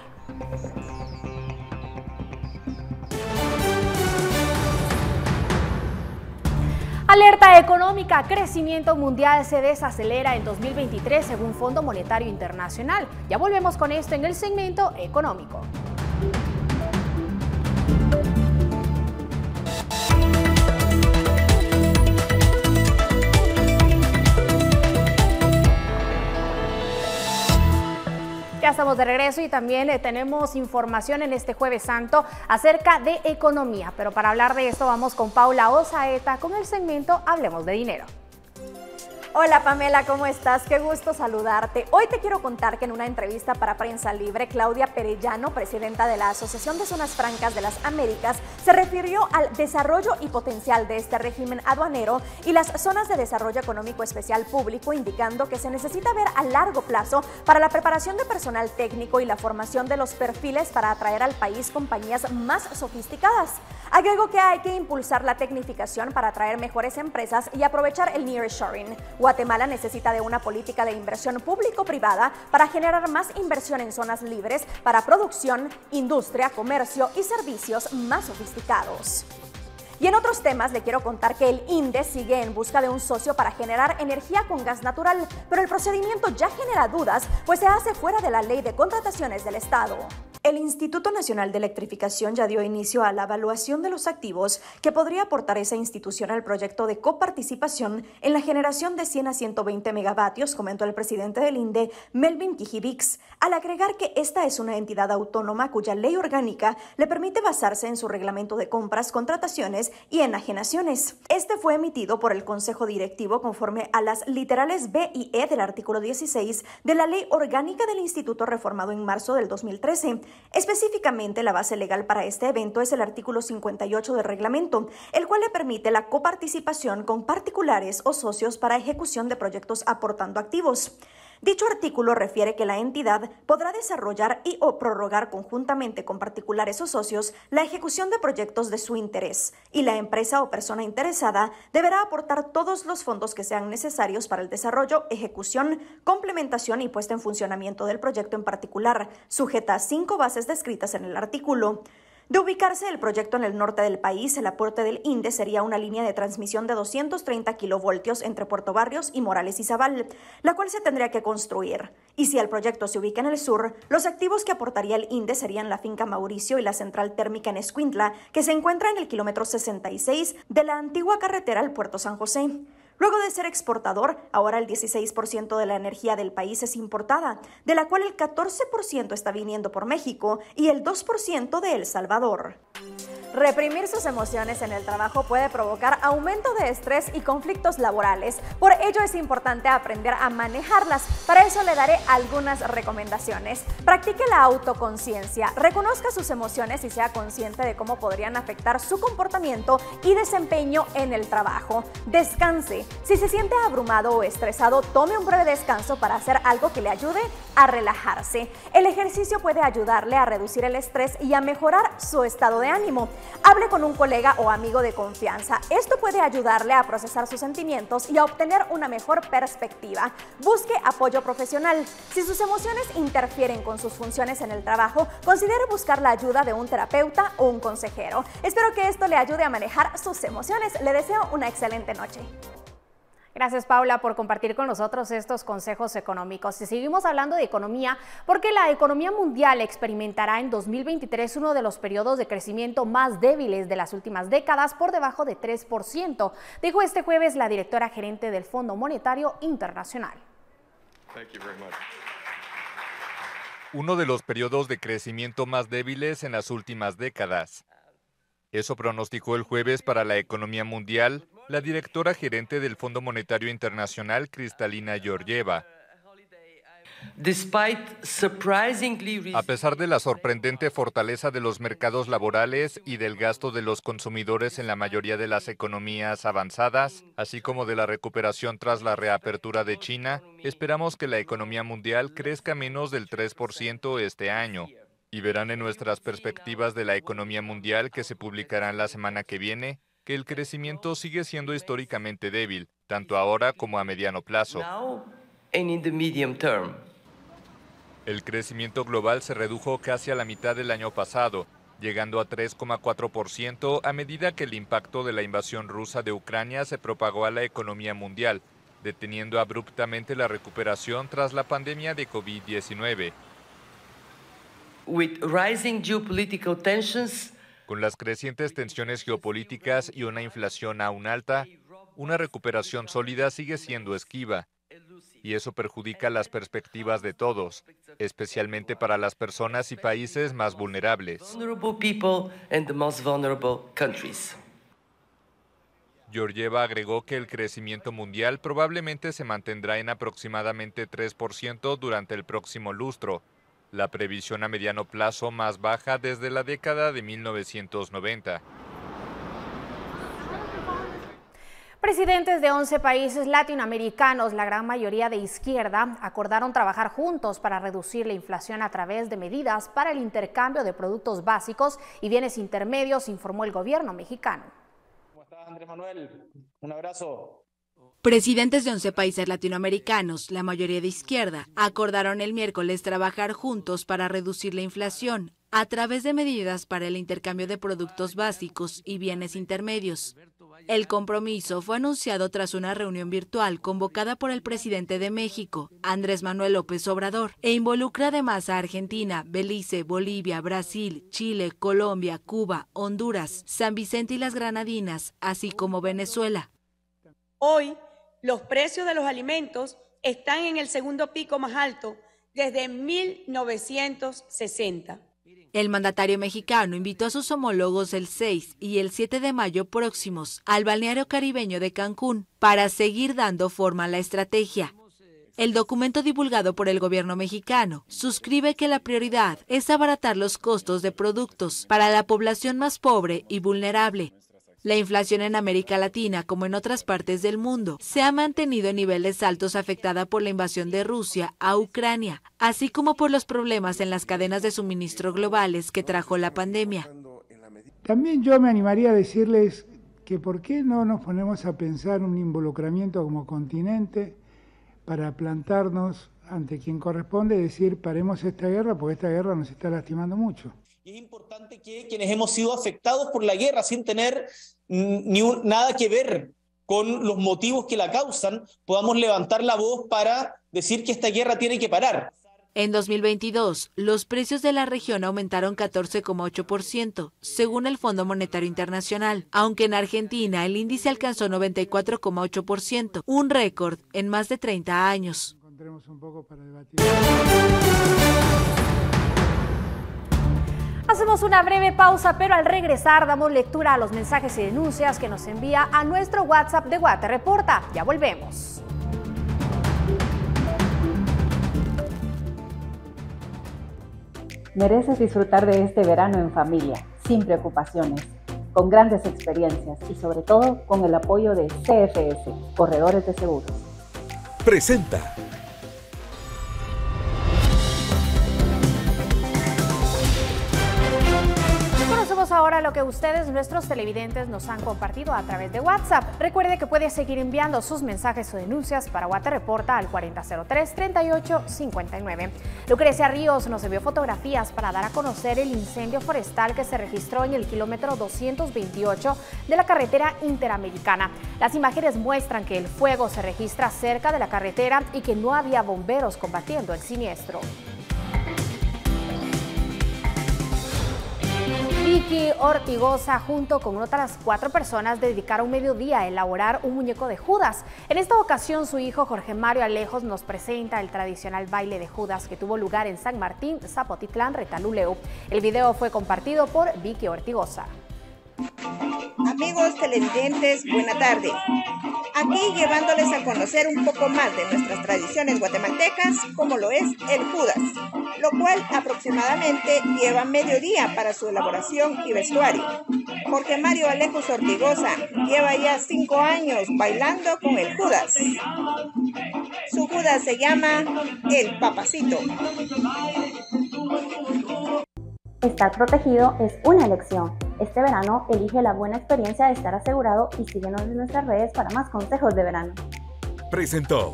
Alerta económica, crecimiento mundial se desacelera en 2023 según Fondo Monetario Internacional. Ya volvemos con esto en el segmento económico. Estamos de regreso y también tenemos información en este Jueves Santo acerca de economía, pero para hablar de esto vamos con Paula Osaeta con el segmento Hablemos de Dinero. Hola Pamela, ¿cómo estás? Qué gusto saludarte. Hoy te quiero contar que en una entrevista para Prensa Libre, Claudia Perellano, presidenta de la Asociación de Zonas Francas de las Américas, se refirió al desarrollo y potencial de este régimen aduanero y las zonas de desarrollo económico especial público, indicando que se necesita ver a largo plazo para la preparación de personal técnico y la formación de los perfiles para atraer al país compañías más sofisticadas. Agregó que hay que impulsar la tecnificación para atraer mejores empresas y aprovechar el nearshoring. Guatemala necesita de una política de inversión público-privada para generar más inversión en zonas libres para producción, industria, comercio y servicios más sofisticados. Y en otros temas le quiero contar que el INDE sigue en busca de un socio para generar energía con gas natural, pero el procedimiento ya genera dudas, pues se hace fuera de la ley de contrataciones del Estado. El Instituto Nacional de Electrificación ya dio inicio a la evaluación de los activos que podría aportar esa institución al proyecto de coparticipación en la generación de 100 a 120 megavatios, comentó el presidente del INDE, Melvin Kijibix, al agregar que esta es una entidad autónoma cuya ley orgánica le permite basarse en su reglamento de compras, contrataciones y enajenaciones. Este fue emitido por el Consejo Directivo conforme a las literales B y E del artículo 16 de la Ley Orgánica del Instituto reformado en marzo del 2013. Específicamente, la base legal para este evento es el artículo 58 del reglamento, el cual le permite la coparticipación con particulares o socios para ejecución de proyectos aportando activos. Dicho artículo refiere que la entidad podrá desarrollar y o prorrogar conjuntamente con particulares o socios la ejecución de proyectos de su interés, y la empresa o persona interesada deberá aportar todos los fondos que sean necesarios para el desarrollo, ejecución, complementación y puesta en funcionamiento del proyecto en particular, sujeta a 5 bases descritas en el artículo. De ubicarse el proyecto en el norte del país, el aporte del INDE sería una línea de transmisión de 230 kilovoltios entre Puerto Barrios y Morales y Izabal, la cual se tendría que construir. Y si el proyecto se ubica en el sur, los activos que aportaría el INDE serían la finca Mauricio y la central térmica en Escuintla, que se encuentra en el kilómetro 66 de la antigua carretera al Puerto San José. Luego de ser exportador, ahora el 16% de la energía del país es importada, de la cual el 14% está viniendo por México y el 2% de El Salvador. Reprimir sus emociones en el trabajo puede provocar aumento de estrés y conflictos laborales. Por ello es importante aprender a manejarlas. Para eso le daré algunas recomendaciones. Practique la autoconciencia, reconozca sus emociones y sea consciente de cómo podrían afectar su comportamiento y desempeño en el trabajo. Descanse. Si se siente abrumado o estresado, tome un breve descanso para hacer algo que le ayude a relajarse. El ejercicio puede ayudarle a reducir el estrés y a mejorar su estado de ánimo. Hable con un colega o amigo de confianza. Esto puede ayudarle a procesar sus sentimientos y a obtener una mejor perspectiva. Busque apoyo profesional. Si sus emociones interfieren con sus funciones en el trabajo, considere buscar la ayuda de un terapeuta o un consejero. Espero que esto le ayude a manejar sus emociones. Le deseo una excelente noche. Gracias, Paula, por compartir con nosotros estos consejos económicos. Y seguimos hablando de economía, porque la economía mundial experimentará en 2023 uno de los periodos de crecimiento más débiles de las últimas décadas, por debajo de 3%, dijo este jueves la directora gerente del Fondo Monetario Internacional. Uno de los periodos de crecimiento más débiles en las últimas décadas. Eso pronosticó el jueves para la economía mundial la directora gerente del Fondo Monetario Internacional, Kristalina Georgieva. A pesar de la sorprendente fortaleza de los mercados laborales y del gasto de los consumidores en la mayoría de las economías avanzadas, así como de la recuperación tras la reapertura de China, esperamos que la economía mundial crezca menos del 3% este año. Y verán en nuestras perspectivas de la economía mundial, que se publicarán la semana que viene, que el crecimiento sigue siendo históricamente débil, tanto ahora como a mediano plazo. El crecimiento global se redujo casi a la mitad del año pasado, llegando a 3,4% a medida que el impacto de la invasión rusa de Ucrania se propagó a la economía mundial, deteniendo abruptamente la recuperación tras la pandemia de COVID-19. Con las crecientes tensiones geopolíticas y una inflación aún alta, una recuperación sólida sigue siendo esquiva, y eso perjudica las perspectivas de todos, especialmente para las personas y países más vulnerables. Georgieva agregó que el crecimiento mundial probablemente se mantendrá en aproximadamente 3% durante el próximo lustro, la previsión a mediano plazo más baja desde la década de 1990. Presidentes de 11 países latinoamericanos, la gran mayoría de izquierda, acordaron trabajar juntos para reducir la inflación a través de medidas para el intercambio de productos básicos y bienes intermedios, informó el gobierno mexicano. ¿Cómo estás, Andrés Manuel? Un abrazo. Presidentes de 11 países latinoamericanos, la mayoría de izquierda, acordaron el miércoles trabajar juntos para reducir la inflación a través de medidas para el intercambio de productos básicos y bienes intermedios. El compromiso fue anunciado tras una reunión virtual convocada por el presidente de México, Andrés Manuel López Obrador, e involucra además a Argentina, Belice, Bolivia, Brasil, Chile, Colombia, Cuba, Honduras, San Vicente y las Granadinas, así como Venezuela. Hoy, los precios de los alimentos están en el segundo pico más alto desde 1960. El mandatario mexicano invitó a sus homólogos el 6 y el 7 de mayo próximos al balneario caribeño de Cancún para seguir dando forma a la estrategia. El documento divulgado por el gobierno mexicano suscribe que la prioridad es abaratar los costos de productos para la población más pobre y vulnerable. La inflación en América Latina, como en otras partes del mundo, se ha mantenido en niveles altos afectada por la invasión de Rusia a Ucrania, así como por los problemas en las cadenas de suministro globales que trajo la pandemia. También yo me animaría a decirles que por qué no nos ponemos a pensar un involucramiento como continente para plantarnos ante quien corresponde y decir paremos esta guerra porque esta guerra nos está lastimando mucho. Es importante que quienes hemos sido afectados por la guerra sin tener nada que ver con los motivos que la causan, podamos levantar la voz para decir que esta guerra tiene que parar. En 2022, los precios de la región aumentaron 14,8%, según el Fondo Monetario Internacional, aunque en Argentina el índice alcanzó 94,8%, un récord en más de 30 años. Encontremos un poco para debatir. Hacemos una breve pausa, pero al regresar damos lectura a los mensajes y denuncias que nos envía a nuestro WhatsApp de Guate Reporta. Ya volvemos. Mereces disfrutar de este verano en familia, sin preocupaciones, con grandes experiencias y sobre todo con el apoyo de CFS, Corredores de Seguros. Presenta. Ahora lo que ustedes, nuestros televidentes, nos han compartido a través de WhatsApp. Recuerde que puede seguir enviando sus mensajes o denuncias para Guate Reporta al 4003-3859. Lucrecia Ríos nos envió fotografías para dar a conocer el incendio forestal que se registró en el kilómetro 228 de la carretera interamericana. Las imágenes muestran que el fuego se registra cerca de la carretera y que no había bomberos combatiendo el siniestro. Vicky Ortigosa junto con otras 4 personas dedicaron mediodía a elaborar un muñeco de Judas. En esta ocasión su hijo Jorge Mario Alejos nos presenta el tradicional baile de Judas que tuvo lugar en San Martín, Zapotitlán, Retaluleu. El video fue compartido por Vicky Ortigosa. Amigos televidentes, buena tarde. Aquí llevándoles a conocer un poco más de nuestras tradiciones guatemaltecas, como lo es el Judas, lo cual aproximadamente lleva mediodía para su elaboración y vestuario. Porque Mario Alejos Ortigosa lleva ya 5 años bailando con el Judas. Su Judas se llama el Papacito. Estar protegido es una elección. Este verano elige la buena experiencia de estar asegurado y síguenos en nuestras redes para más consejos de verano. Presentó.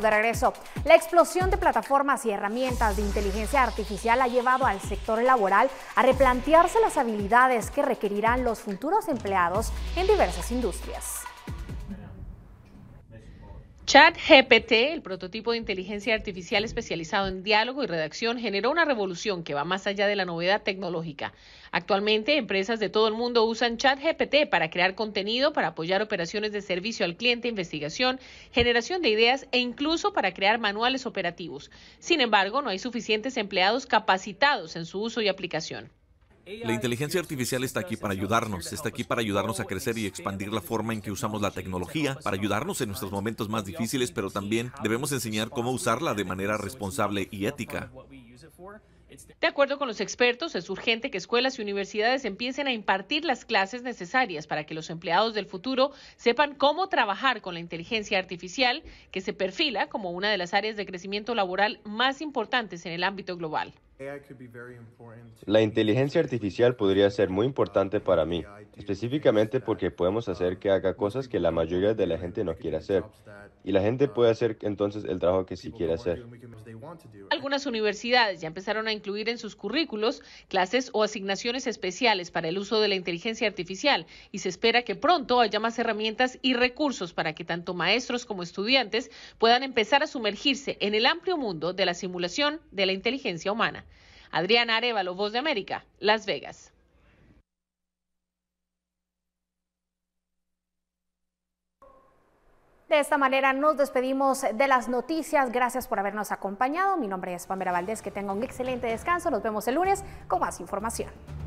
De regreso. La explosión de plataformas y herramientas de inteligencia artificial ha llevado al sector laboral a replantearse las habilidades que requerirán los futuros empleados en diversas industrias. ChatGPT, el prototipo de inteligencia artificial especializado en diálogo y redacción, generó una revolución que va más allá de la novedad tecnológica. Actualmente, empresas de todo el mundo usan ChatGPT para crear contenido, para apoyar operaciones de servicio al cliente, investigación, generación de ideas e incluso para crear manuales operativos. Sin embargo, no hay suficientes empleados capacitados en su uso y aplicación. La inteligencia artificial está aquí para ayudarnos a crecer y expandir la forma en que usamos la tecnología, para ayudarnos en nuestros momentos más difíciles, pero también debemos enseñar cómo usarla de manera responsable y ética. De acuerdo con los expertos, es urgente que escuelas y universidades empiecen a impartir las clases necesarias para que los empleados del futuro sepan cómo trabajar con la inteligencia artificial, que se perfila como una de las áreas de crecimiento laboral más importantes en el ámbito global. La inteligencia artificial podría ser muy importante para mí, específicamente porque podemos hacer que haga cosas que la mayoría de la gente no quiere hacer, y la gente puede hacer entonces el trabajo que sí quiere hacer. Algunas universidades ya empezaron a incluir en sus currículos clases o asignaciones especiales para el uso de la inteligencia artificial, y se espera que pronto haya más herramientas y recursos para que tanto maestros como estudiantes puedan empezar a sumergirse en el amplio mundo de la simulación de la inteligencia humana. Adriana Arevalo, Voz de América, Las Vegas. De esta manera nos despedimos de las noticias. Gracias por habernos acompañado. Mi nombre es Pamela Valdés. Que tenga un excelente descanso. Nos vemos el lunes con más información.